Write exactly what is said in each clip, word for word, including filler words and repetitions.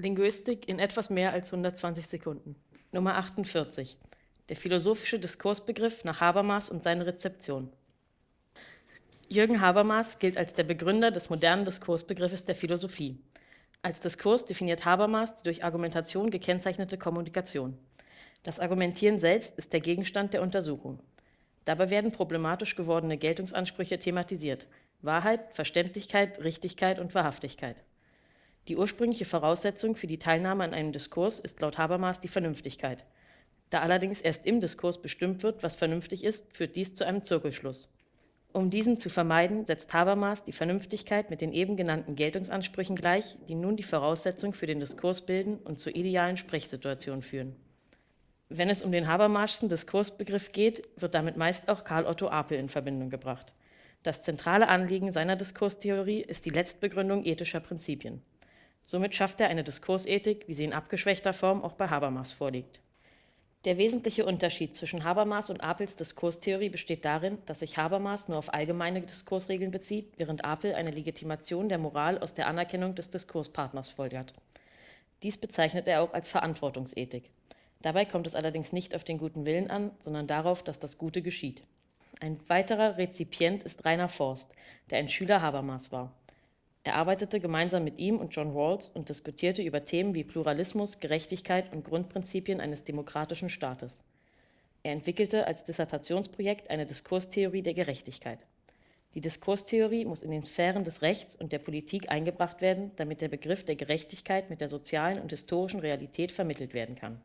Linguistik in etwas mehr als hundertzwanzig Sekunden. Nummer achtundvierzig. Der philosophische Diskursbegriff nach Habermas und seine Rezeption. Jürgen Habermas gilt als der Begründer des modernen Diskursbegriffes der Philosophie. Als Diskurs definiert Habermas die durch Argumentation gekennzeichnete Kommunikation. Das Argumentieren selbst ist der Gegenstand der Untersuchung. Dabei werden problematisch gewordene Geltungsansprüche thematisiert: Wahrheit, Verständlichkeit, Richtigkeit und Wahrhaftigkeit. Die ursprüngliche Voraussetzung für die Teilnahme an einem Diskurs ist laut Habermas die Vernünftigkeit. Da allerdings erst im Diskurs bestimmt wird, was vernünftig ist, führt dies zu einem Zirkelschluss. Um diesen zu vermeiden, setzt Habermas die Vernünftigkeit mit den eben genannten Geltungsansprüchen gleich, die nun die Voraussetzung für den Diskurs bilden und zur idealen Sprechsituation führen. Wenn es um den Habermaschen Diskursbegriff geht, wird damit meist auch Karl Otto Apel in Verbindung gebracht. Das zentrale Anliegen seiner Diskurstheorie ist die Letztbegründung ethischer Prinzipien. Somit schafft er eine Diskursethik, wie sie in abgeschwächter Form auch bei Habermas vorliegt. Der wesentliche Unterschied zwischen Habermas und Apels Diskurstheorie besteht darin, dass sich Habermas nur auf allgemeine Diskursregeln bezieht, während Apel eine Legitimation der Moral aus der Anerkennung des Diskurspartners folgert. Dies bezeichnet er auch als Verantwortungsethik. Dabei kommt es allerdings nicht auf den guten Willen an, sondern darauf, dass das Gute geschieht. Ein weiterer Rezipient ist Rainer Forst, der ein Schüler Habermas war. Er arbeitete gemeinsam mit ihm und John Rawls und diskutierte über Themen wie Pluralismus, Gerechtigkeit und Grundprinzipien eines demokratischen Staates. Er entwickelte als Dissertationsprojekt eine Diskurstheorie der Gerechtigkeit. Die Diskurstheorie muss in den Sphären des Rechts und der Politik eingebracht werden, damit der Begriff der Gerechtigkeit mit der sozialen und historischen Realität vermittelt werden kann.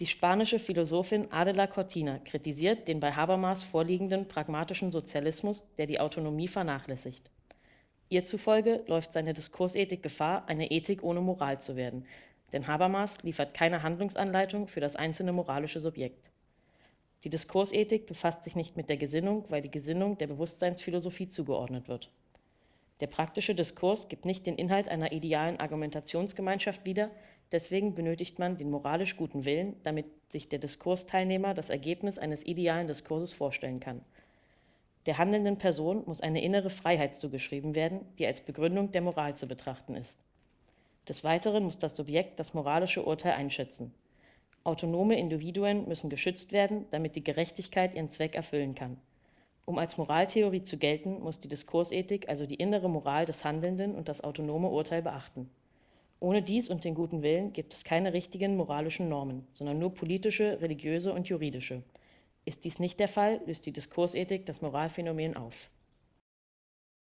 Die spanische Philosophin Adela Cortina kritisiert den bei Habermas vorliegenden pragmatischen Sozialismus, der die Autonomie vernachlässigt. Ihr zufolge läuft seine Diskursethik Gefahr, eine Ethik ohne Moral zu werden, denn Habermas liefert keine Handlungsanleitung für das einzelne moralische Subjekt. Die Diskursethik befasst sich nicht mit der Gesinnung, weil die Gesinnung der Bewusstseinsphilosophie zugeordnet wird. Der praktische Diskurs gibt nicht den Inhalt einer idealen Argumentationsgemeinschaft wieder, deswegen benötigt man den moralisch guten Willen, damit sich der Diskursteilnehmer das Ergebnis eines idealen Diskurses vorstellen kann. Der handelnden Person muss eine innere Freiheit zugeschrieben werden, die als Begründung der Moral zu betrachten ist. Des Weiteren muss das Subjekt das moralische Urteil einschätzen. Autonome Individuen müssen geschützt werden, damit die Gerechtigkeit ihren Zweck erfüllen kann. Um als Moraltheorie zu gelten, muss die Diskursethik also die innere Moral des Handelnden und das autonome Urteil beachten. Ohne dies und den guten Willen gibt es keine richtigen moralischen Normen, sondern nur politische, religiöse und juridische. Ist dies nicht der Fall, löst die Diskursethik das Moralphänomen auf.